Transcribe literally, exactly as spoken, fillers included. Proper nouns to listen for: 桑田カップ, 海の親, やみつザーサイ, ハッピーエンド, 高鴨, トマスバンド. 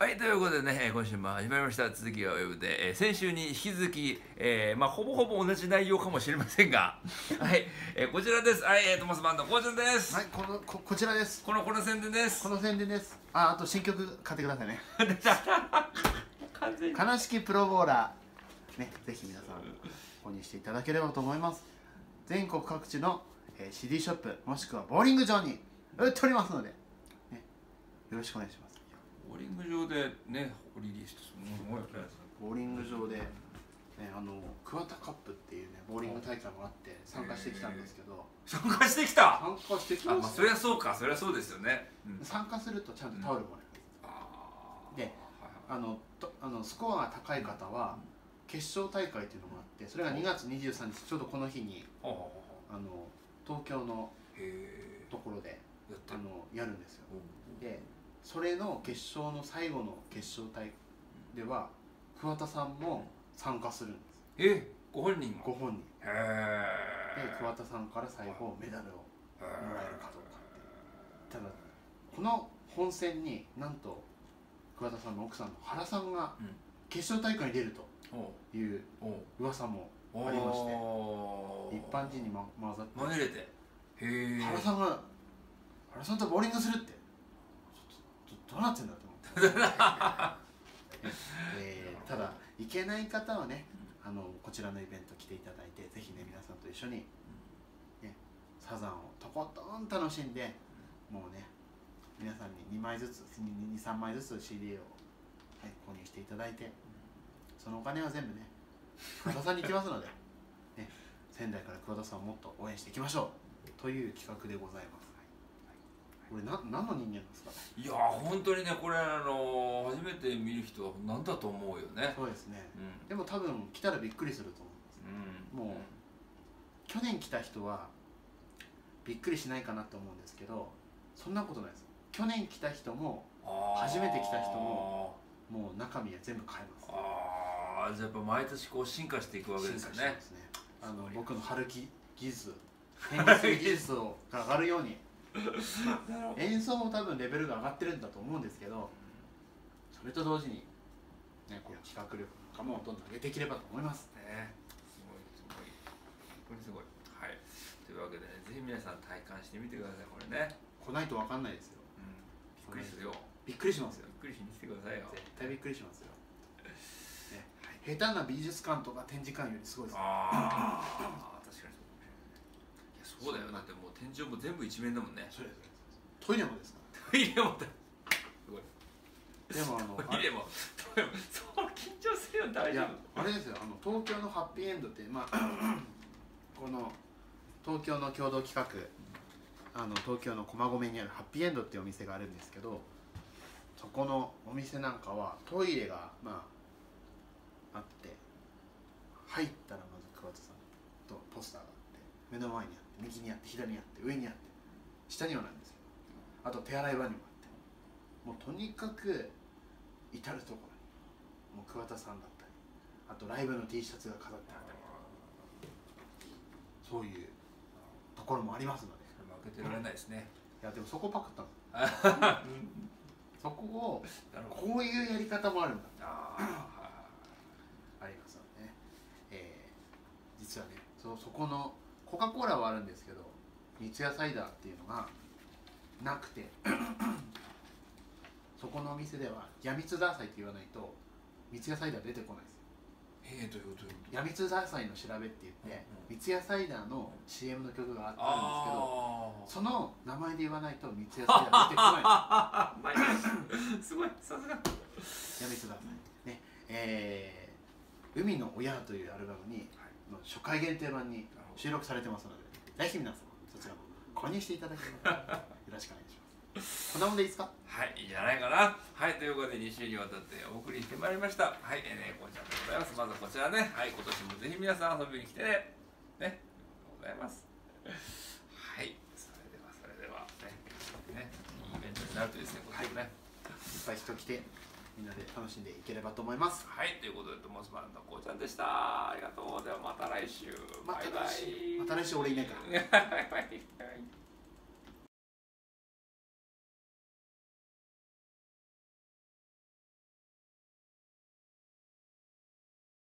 はい、ということでね、今週も始まりました続きはウェブで、えー、先週に引き続き、えーまあ、ほぼほぼ同じ内容かもしれませんがはい、えー、こちらです。はい、えー、トマスバンドこうちゃんです。はい、この こ, こちらです。このこの宣伝です。この宣伝です。あ、あと新曲買ってくださいね悲しきプロボーラーね、ぜひ皆さん購入していただければと思います。全国各地の、えー、シーディー ショップもしくはボーリング場に売っておりますので、ね、よろしくお願いします。ボーリング場でね、リリースすごいボーリング場で、ね、あの桑田カップっていうね、ボーリング大会もあって参加してきたんですけど、参加してきた参加してきました。あ、まあ、そりゃそうか、そりゃそうですよね、うん、参加するとちゃんとタオルもらえる、うん、で、あのスコアが高い方は決勝大会っていうのもあって、それがにがつにじゅうさんにち、ちょうどこの日にあの東京のところであのやるんですよ。でそれの決勝の最後の決勝大では桑田さんも参加するんです。え、ご本人がご本人へえ。桑田さんから最後メダルをもらえるかどうかって。ただこの本戦になんと桑田さんの奥さんの原さんが決勝大会に出るという噂もありまして、一般人にま混ざって紛れて、へえ、原さんが原さんとボウリングするってどうなってんだと思って、えー、ただ行けない方はね、あのこちらのイベント来ていただいて、ぜひね皆さんと一緒に、ね、サザンをとことん楽しんで、もうね皆さんににまいずつ、にさんまいずつ シーディー を、はい、購入していただいて、そのお金は全部ね桑田さんに行きますので、ね、仙台から桑田さんをもっと応援していきましょうという企画でございます。これな何の人間ですか。いやー本当にね、これあのー、初めて見る人は何だと思うよね。そうですね、うん、でも多分来たらびっくりすると思うんです、うん、もう、うん、去年来た人はびっくりしないかなと思うんですけど、そんなことないです。去年来た人も初めて来た人ももう中身は全部変えます。ああ、じゃあやっぱ毎年こう進化していくわけですよね。進化してますね。あの僕の春木技術、変化する技術を上がるように演奏も多分レベルが上がってるんだと思うんですけど、それと同時に、ね、こう企画力なんかもどんどん上げていければと思いますね。すごいすごいこれすごい。はい、というわけで、ね、ぜひ皆さん体感してみてください。これね来ないと分かんないですよ、うん、びっくりするよ。びっくりしますよ。びっくりしに来てくださいよ。絶対びっくりしますよ、ね、はい、下手な美術館とか展示館よりすごいです。ああ確かにそうだよ。だってもう天井も全部一面だもんね。そうです。トイレもですか。トイレもだ。でもあのトイレもトイレもそう緊張するよ。大丈夫。あれですよ、あの東京のハッピーエンドって、まあこの東京の共同企画、あの東京の駒込にあるハッピーエンドっていうお店があるんですけど、そこのお店なんかはトイレがまああって、入ったらまず桑田さんとポスターがあって目の前にあって、右にあって左にあって上にあって下にはなんですけど、あと手洗い場にもあって、もうとにかく至る所にもう桑田さんだったり、あとライブの T シャツが飾ってあったりとか、そういうところもありますので負けてられないですね。いやでもそこパクったのそこをこういうやり方もあるんだありますよね、えー、実はね、そ, そこのコカ・コーラはあるんですけど、三ツ矢サイダーっていうのがなくてそこのお店では「やみつザーサイ」って言わないと三ツ矢サイダー出てこないですよ。ええ、どういうこと？やみつザーサイの調べって言って、うんうん、三ツ矢サイダーの シーエム の曲があったんですけど、その名前で言わないと三ツ矢サイダー出てこないですすごい、さすがやみつザーサイね、えー、海の親というアルバムに、はい、の初回限定版に収録されてますので、ぜひ皆さんそちらも購入していただければよろしくお願いしますこんなもんでいいですか。はい、いいんじゃないかな。はい、ということでに週にわたってお送りしてまいりました。はい、えー、ねこうちゃんでございます。まずこちらね、はい、今年もぜひ皆さん遊びに来てね。ね、ございますはい、それではそれではね、ね、いいイベントになるといいですね、これね、はい、いっぱい人来てみんなで楽しんでいければと思います。はい、ということでトマスバンドこうちゃんでした。ありがとう。ではまた来週。また来週。また来週俺いないから。